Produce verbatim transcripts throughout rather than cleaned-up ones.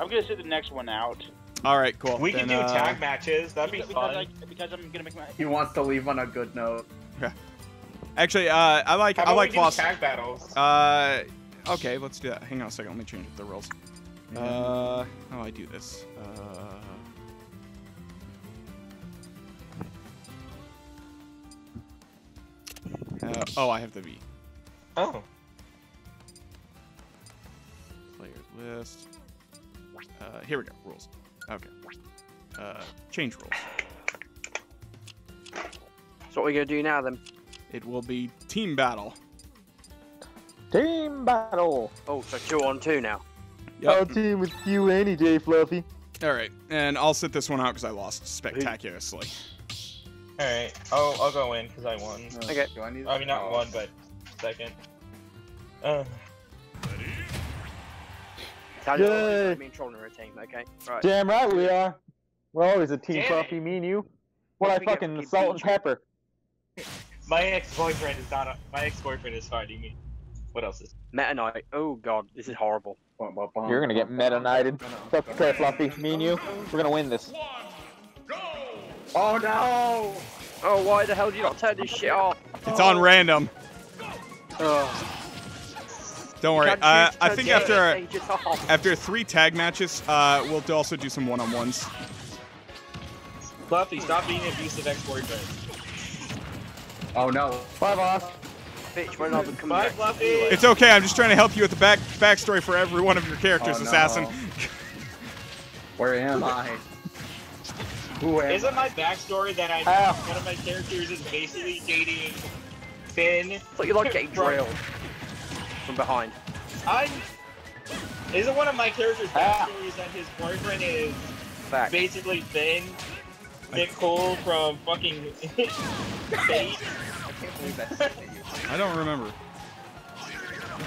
I'm gonna sit the next one out. All right, cool. We then, can do uh, tag matches. That'd be because, fun. Because, I, because I'm gonna make my. He wants to leave on a good note. Yeah. Actually, uh, I like How about I like we do tag battles. Uh, okay, let's do that. Hang on a second. Let me change up the rules. Mm-hmm. Uh, how do I do this? Uh. Uh, oh, I have the V. Oh. Player list. Uh, here we go. Rules. Okay. Uh, change rules. So what we gonna do now then? It will be team battle. Team battle. Oh, so two on two now. Yep. I'll team with you any day, Fluffy. All right, and I'll sit this one out because I lost spectacularly. All right. Oh, I'll go in because I won. Okay. Do I need? I mean, not one, but second. Uh. Yay. Me and Troll are a team, okay? Right. Damn right we are. We're always a team, Fluffy, me and you. What I fucking salt and pepper. My ex-boyfriend is not a, my ex-boyfriend is fighting me. What else is Meta Knight? Oh god, this is horrible. You're gonna get Meta Knighted. Fuck okay, Fluffy, me and you. We're gonna win this. Oh no! Oh, why the hell did you not turn this shit off? It's on random. Oh. Don't worry. Uh, I think after after three tag matches, uh, we'll also do some one-on-ones. Fluffy, stop being an abusive ex-boyfriend. Oh no! Bye, boss. Bitch, we're not coming back. Bye, Fluffy. It's okay. I'm just trying to help you with the back backstory for every one of your characters, oh, no. Assassin. Where am I? Who am Isn't my backstory that I oh. one of my characters is basically dating Finn? But you like getting drilled. From behind. I isn't one of my characters' backstories ah. that his boyfriend is Fact. basically Finn McCool from fucking Fate. I can't believe that. I don't remember.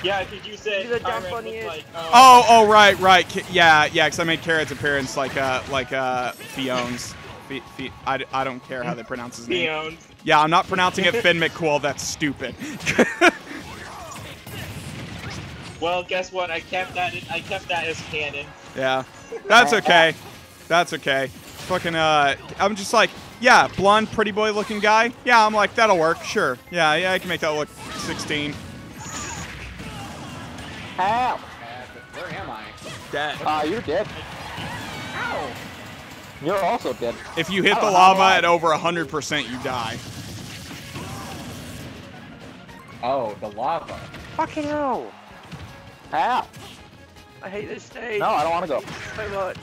Yeah, because you said Kyren like, um, oh, oh, right, right, yeah, yeah. Because I made Carrot's appearance like, uh, like uh, Fionn's. F F I, I don't care how they pronounce his name. Fionn's. Yeah, I'm not pronouncing it Finn McCool. That's stupid. Well, guess what? I kept that. In, I kept that as canon. Yeah, that's okay. That's okay. Fucking. Uh, I'm just like, yeah, blonde, pretty boy-looking guy. Yeah, I'm like, that'll work. Sure. Yeah, yeah, I can make that look sixteen. Ow. Where am I? Dead. Ah, uh, you're dead. Ow. You're also dead. If you hit the lava at over one hundred percent, you die. Oh, the lava. Fucking hell. Ow! I hate this stage. No, I don't want to go. So much.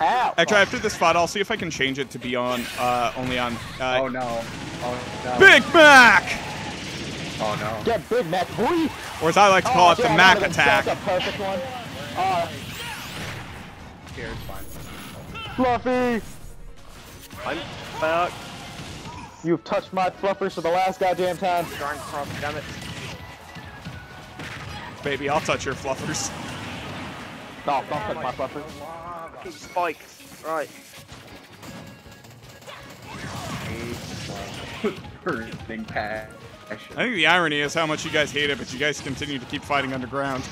Ow! Actually, after this fight, I'll see if I can change it to be on, uh, only on, uh... Oh, no. Oh, no. Big Mac! Oh, no. Get Big Mac, boy! Or as I like to call oh, it, yeah, the Mac attack. That's a perfect one. Uh... Here, it's fine. Fluffy! I'm fucked. You've touched my fluffers for the last goddamn time. Darn crumb, damn it. Baby, I'll touch your fluffers. No, don't touch my fluffers. Keep spikes. Right. I think the irony is how much you guys hate it, but you guys continue to keep fighting underground.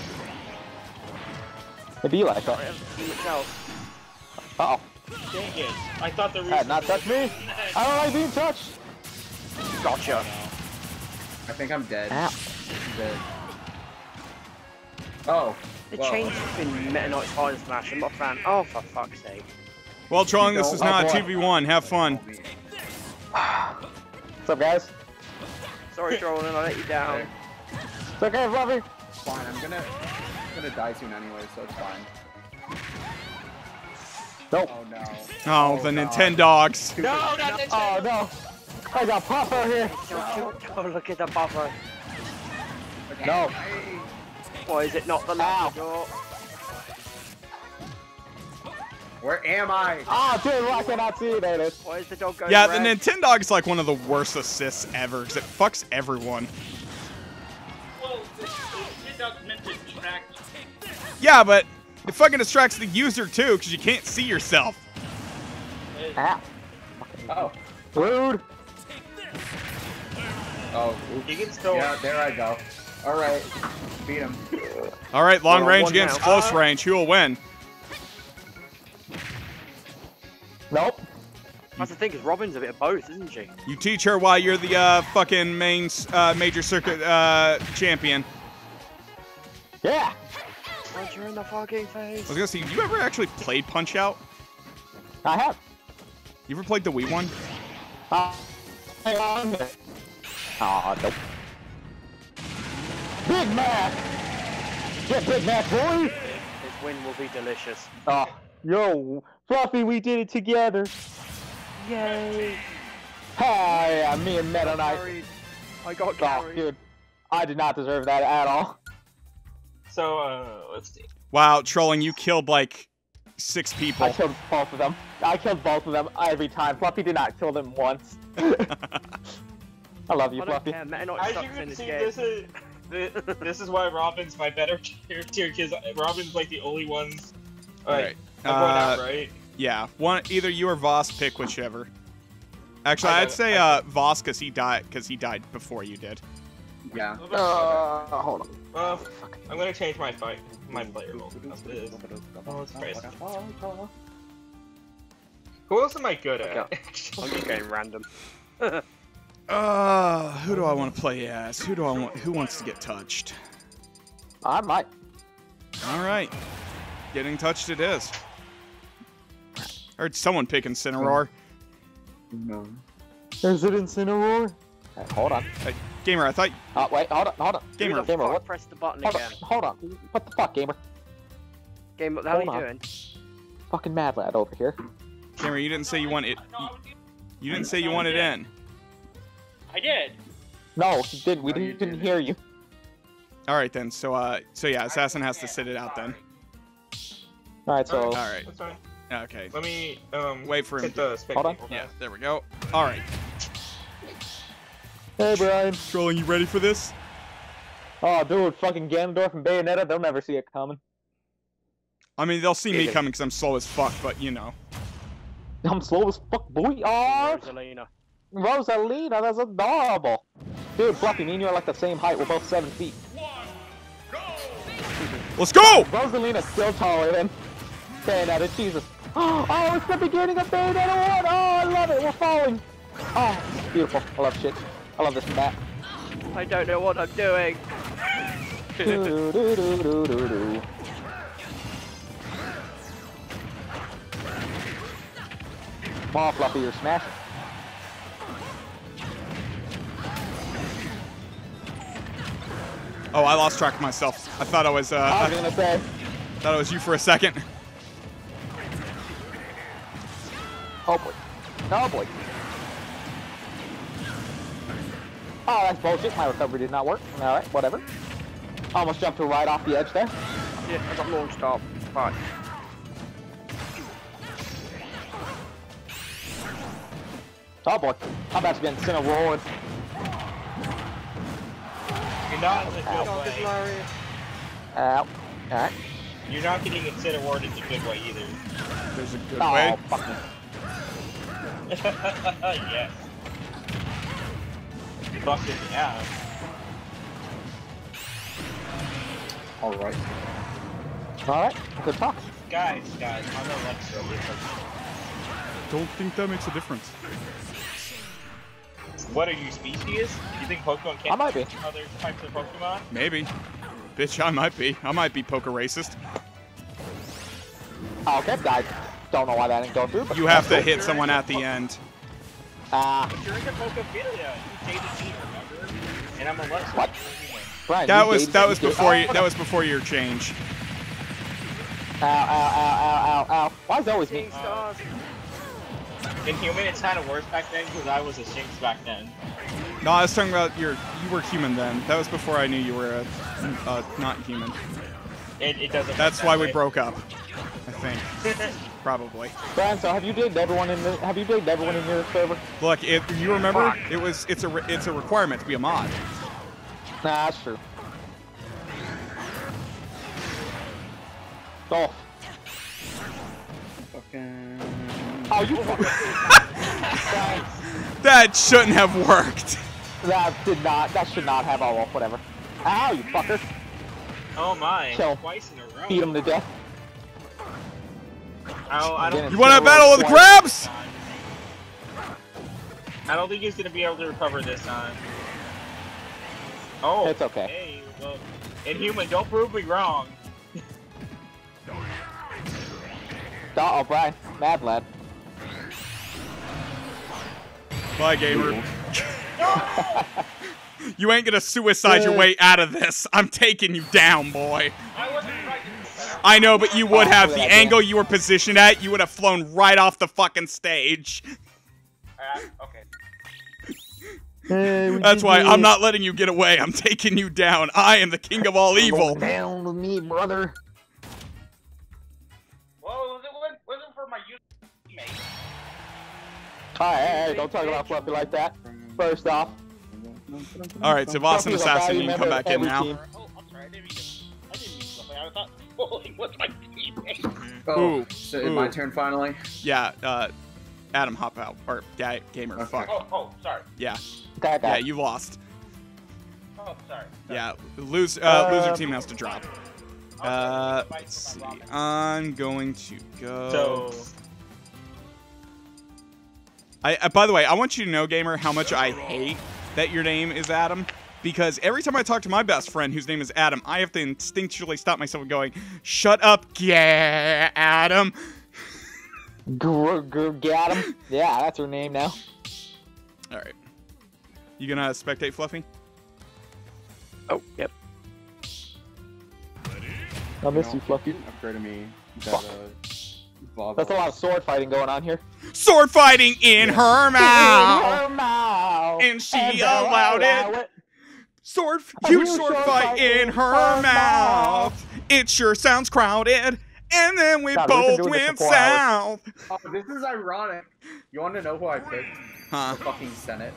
It'd be like that. Uh-oh. Dang it. I thought the reason... Not touch me! I don't like being touched! Gotcha. I think I'm dead. Ow. I'm dead. Oh. The change between Meta Knight's Iron Smash, I'm not a fan. Oh, for fuck's sake. Well, Trolling, this is not a two v one. Have fun. What's up, guys? Sorry, Trolling, I let you down. It's okay, Robbie. It's fine, I'm gonna, I'm gonna die soon anyway, so it's fine. Nope. Oh, no. Oh, oh the no. Nintendogs. No, not Nintendo. Oh, no. I got Puffer here. Don't, don't, don't look at the Puffer. Okay. No. Why is it not the last door? Where am I? Ah, oh, dude, why can I see that? Why is the dog going Yeah, red? The Nintendog is like one of the worst assists ever because it fucks everyone. Well, the Nintendog's meant to distract. Yeah, but it fucking distracts the user too because you can't see yourself. Ow. Oh, rude. Oh, oops. You can still. Yeah, there I go. All right, beat him. All right, long range against now. close uh, range. Who will win? Nope. That's the thing, because Robin's a bit of both, isn't she? You teach her why you're the uh, fucking main uh, major circuit uh, champion. Yeah. Punch her in the fucking face. I was gonna see, have you ever actually played Punch-Out? I have. You ever played the Wii one? Uh, hang on. Aw, oh, nope. Big Mac! Get Big Mac, boys! This win will be delicious. Oh, yo, Fluffy, we did it together. Yay! Hi, I'm me and Meta Knight. I got carried. Oh, dude, I did not deserve that at all. So, uh, let's see. Wow, trolling, you killed like six people. I killed both of them. I killed both of them every time. Fluffy did not kill them once. I love you, I Fluffy. Care, Meta Knight sucks in this game. This is, this, this is why Robin's my better character, because Robin's like the only ones. All right. All right. Uh, right? Yeah, one either you or Voss, pick whichever. Actually, I'd say uh, Voss, because he died, because he died before you did. Yeah. Uh, hold on. Uh, I'm gonna change my fight, my player role. Oh, who else am I good at? I'm just going random. Uh, who do I want to play as? Who do I want? Who wants to get touched? I might. All right, getting touched it is. I heard someone pick Incineroar. No. Is it Incineroar? Right, hold on. Hey, Gamer, I thought. Oh, wait, hold on, hold on. Gamer, Gamer, fuck? what? Press the button hold again. On, hold on. What the fuck, Gamer? Gamer, how hold are you on. doing? Fucking mad lad over here. Gamer, you didn't say you wanted. You, you didn't say you wanted in. I did. No, you didn't. We oh, didn't, you didn't hear you. All right then. So, uh, so yeah, Assassin has to sit it out then. All right. So. All right. All right. Okay. Let me um wait for him. The Hold on. Yeah, there we go. All right. Hey, Brian. Trolling, you ready for this? Oh, dude, fucking Ganondorf and Bayonetta, they'll never see it coming. I mean, they'll see me coming because I'm slow as fuck, but you know. I'm slow as fuck, boy. Oh, Rosalina. Rosalina, that's adorable. Dude, Fluffy, me and you are like the same height. We're both seven feet. One, go. Let's go. Rosalina's still taller than Bayonetta. Jesus. Oh, it's the beginning of Bayonetta one! Oh, I love it! We're falling! Oh, beautiful. I love shit. I love this map. I don't know what I'm doing. do, do, do, do, do, do. Come on, Fluffy, you're smashing. Oh, I lost track of myself. I thought I was, uh... I was gonna say. I thought it was you for a second. Oh boy. Oh boy. Oh, that's bullshit. My recovery did not work. Alright, whatever. Almost jumped her right off the edge there. Yeah, I got launched off. Alright. Oh boy. I'm about to be in center rolling. You're not in the good way. Ow. Alright. You're not getting Incineroar in the good way either. There's a good oh, way. Oh, fuck. Yes. Fucking yeah. Alright. Alright, good talk. Guys, guys, I'm not like so don't think that makes a difference. What are you, species? You think Pokemon can't I might be. Other types of Pokemon? Maybe. Bitch, I might be. I might be poker racist. Oh, okay, guys. Don't know why that didn't go through, but you have to hit someone at the end. Ah. Uh, you're into Pokophilia. You dated me, remember? And I'm a lesbian. What? Brian, that was that was before you. That was before your change. Ow! Ow! Ow! Ow! Ow! Ow! Why is it always me? Uh, in human, it's kind of worse back then because I was a Shinx back then. No, I was talking about your. You were human then. That was before I knew you were a, a not human. It, it doesn't. That's why we broke up. I think. Probably. Brian, so have you digged everyone in the have you digged everyone in your server? Look, if you remember, Fuck. it was it's a it's a requirement to be a mod. Nah, that's true. Oh. Fucking. Oh, you fucking. That shouldn't have worked. That did not. That should not have. Oh, whatever. Ow, you fucker! Oh my! Kill. Twice in a row. Beat him to death. Ow, I don't. You want to battle with the crabs? I don't think he's gonna be able to recover this time. Oh, it's okay. Hey, well, Inhuman, don't prove me wrong. Stop, O'Brien. Mad lad. Bye, gamer. You ain't gonna suicide your way out of this. I'm taking you down, boy. I know, but you would have. The angle you were positioned at, you would have flown right off the fucking stage. Uh, okay. That's why I'm not letting you get away. I'm taking you down. I am the king of all evil. Down with me, brother. Well, it wasn't for my teammate. Hey, don't talk about Fluffy like that. First off. Alright, so Voss and Assassin, you can come back in now. Oh, I'm sorry, I didn't mean to. I didn't mean something. I thought, holy, what's my teammate? Oh, so it's my turn finally? Yeah, uh, Adam, hop out. Or, yeah, gamer, okay. Fuck. Oh, oh, sorry. Yeah. That guy. Yeah, you lost. Oh, sorry. sorry. Yeah, lose, uh, uh, loser team has to drop. Uh, let's see. I'm going to go. So. I, uh, by the way, I want you to know, gamer, how much I hate that your name is Adam, because every time I talk to my best friend whose name is Adam, I have to instinctually stop myself and going, shut up, yeah, Adam. Gr gr Gadam. Yeah, that's her name now. All right. You gonna spectate Fluffy? Oh, yep. I miss you, you Fluffy. Afraid of me. Fuck. That's a lot of sword fighting going on here. Sword fighting in her mouth! In her mouth! And she and allowed, allowed it. it! Sword, huge sword, sword fight in her, her mouth. mouth! It sure sounds crowded! And then we God, both we went south! Oh, this is ironic. You want to know who I picked? Huh? The fucking Senate.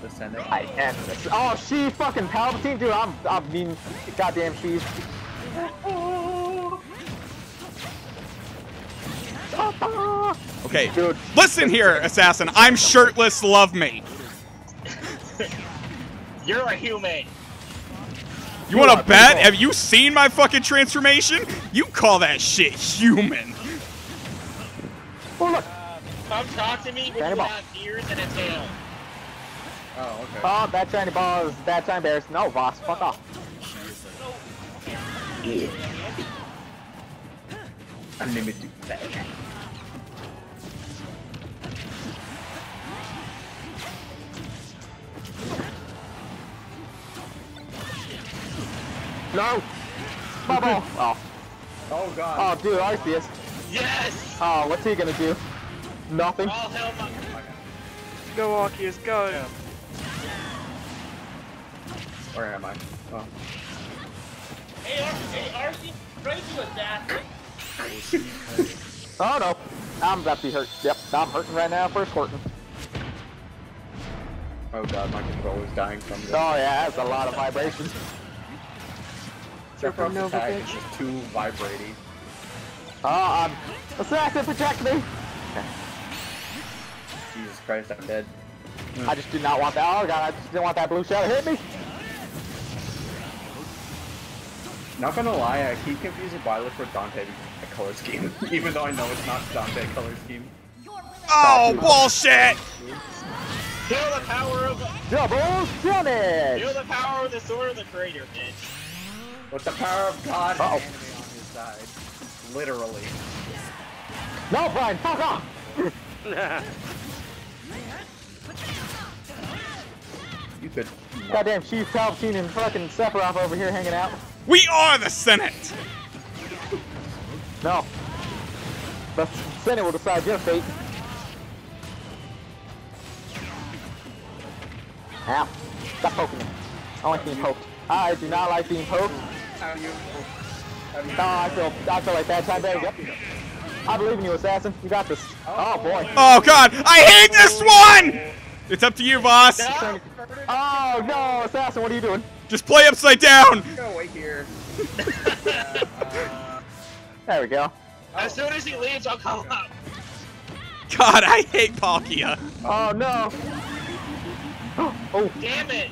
The Senate. I am this. Oh, she fucking Palpatine, dude. I'm, I mean, goddamn, she's. Okay, dude. Listen here, assassin. I'm shirtless. Love me. You're a human. You, you want to bet? People. Have you seen my fucking transformation? You call that shit human? Oh look! Uh, come talk to me. With ears and a tail. Oh okay. Oh, bad shiny balls. Bad shiny bears. No, Voss. Fuck off. Yeah. Unlimited bag. No! Bubble! Oh. Oh god. Oh dude, Arceus. Yes! Oh, what's he gonna do? Nothing. All hell my god. Go Arceus, go! Yeah. Where am I? Oh. Hey Arceus, hey Arceus, crazy assassin! Oh no! I'm about to be hurt. Yep, I'm hurting right now, first hurting. Oh god, my controller's dying from this. Oh yeah, that's a lot of vibrations. Sephiroth's Nova attack is just too vibrating. Oh, I'm... Assassin, protect me! Okay. Jesus Christ, I'm dead. I just did not want that. Oh god, I just didn't want that blue shell to hit me! Not gonna lie, I keep confusing Violet for Dante because of the color scheme. Even though I know it's not Dante color scheme. Oh, oh bullshit! Feel the power of... Double damage! Feel the power of the sword of the creator, bitch. With the power of God uh -oh. and enemy on his side. Literally. No, Brian, fuck off! You could... Goddamn, she's Palpatine and fucking Sephiroth over here hanging out. We are the Senate! No. The Senate will decide your fate. Ow. Stop poking me. I don't like being poked. I do not like being poked. How do you? How do you? No, I feel, I feel like that time there. Yep. I believe in you, assassin. You got this. Oh boy. Oh god, I hate this one. It's up to you, boss. No. Oh no, assassin, what are you doing? Just play upside down. Go away here. uh, there we go. As soon as he leaves, I'll come up. God, I hate Palkia. Oh no. Oh. Damn it.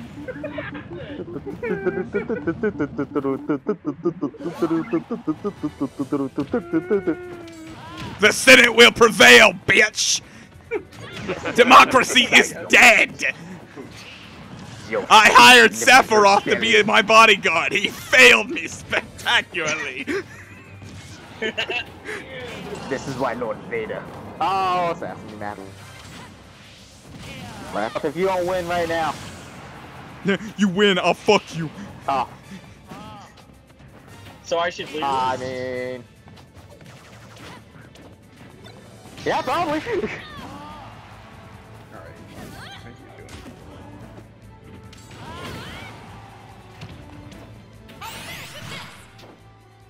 The Senate will prevail, bitch! Democracy is dead! I hired Sephiroth to be my bodyguard. He failed me spectacularly. This is why Lord Vader. Oh, it's asking me now. Wrap up if you don't win right now. You win, I'll fuck you. Oh. So I should lose? I mean... Yeah, probably.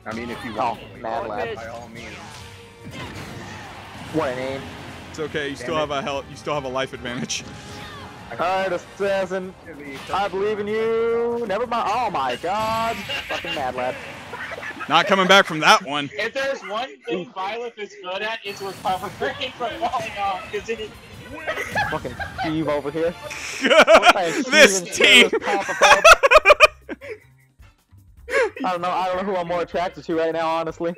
I mean, if you want, oh, mad lad, by all means. What an aim. It's okay. You Damn still it. have a health. You still have a life advantage. All right, assassin. I believe in you. Never mind. Oh my God. Fucking mad lad. Not coming back from that one. If there's one thing Violet is good at, it's recovering from falling off. Cause it is. Fucking Steve over here. This team. I don't know. I don't know who I'm more attracted to right now, honestly.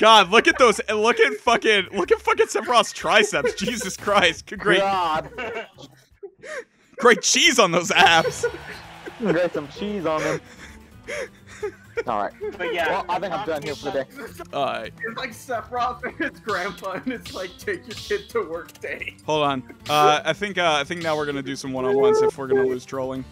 God, look at those! Look at fucking! Look at fucking Sephiroth's triceps! Jesus Christ! Great! God. Great cheese on those abs! Great some cheese on them. All right. But yeah, well, I think I'm done here for the day. All right. It's like Sephiroth and his grandpa, and it's like take your kid to work day. Hold on. Uh, I think uh, I think now we're gonna do some one-on-ones if we're gonna lose trolling.